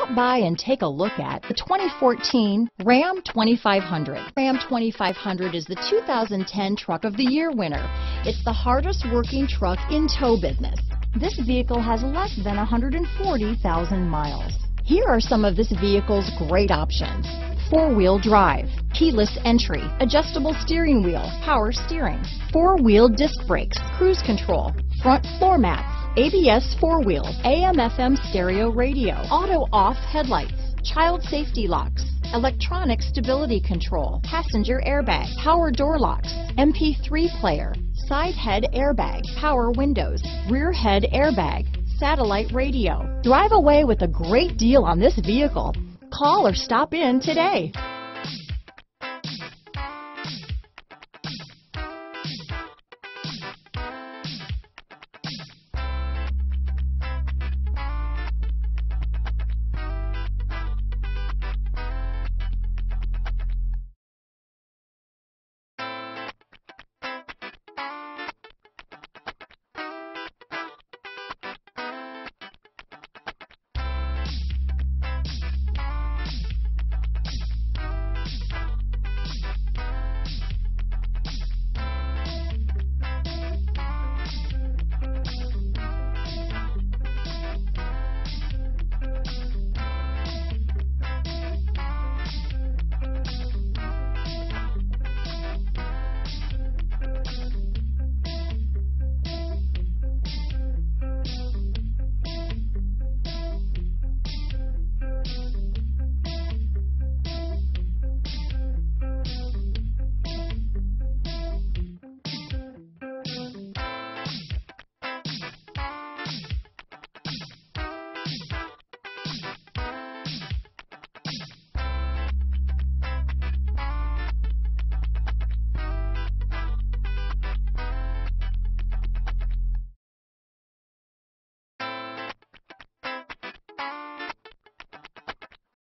Stop by and take a look at the 2014 Ram 2500. Ram 2500 is the 2010 Truck of the Year winner. It's the hardest working truck in tow business. This vehicle has less than 140,000 miles. Here are some of this vehicle's great options: four-wheel drive, keyless entry, adjustable steering wheel, power steering, four-wheel disc brakes, cruise control, front floor mats, ABS four-wheel, AM/FM stereo radio, auto-off headlights, child safety locks, electronic stability control, passenger airbag, power door locks, MP3 player, side head airbag, power windows, rear head airbag, satellite radio. Drive away with a great deal on this vehicle. Call or stop in today.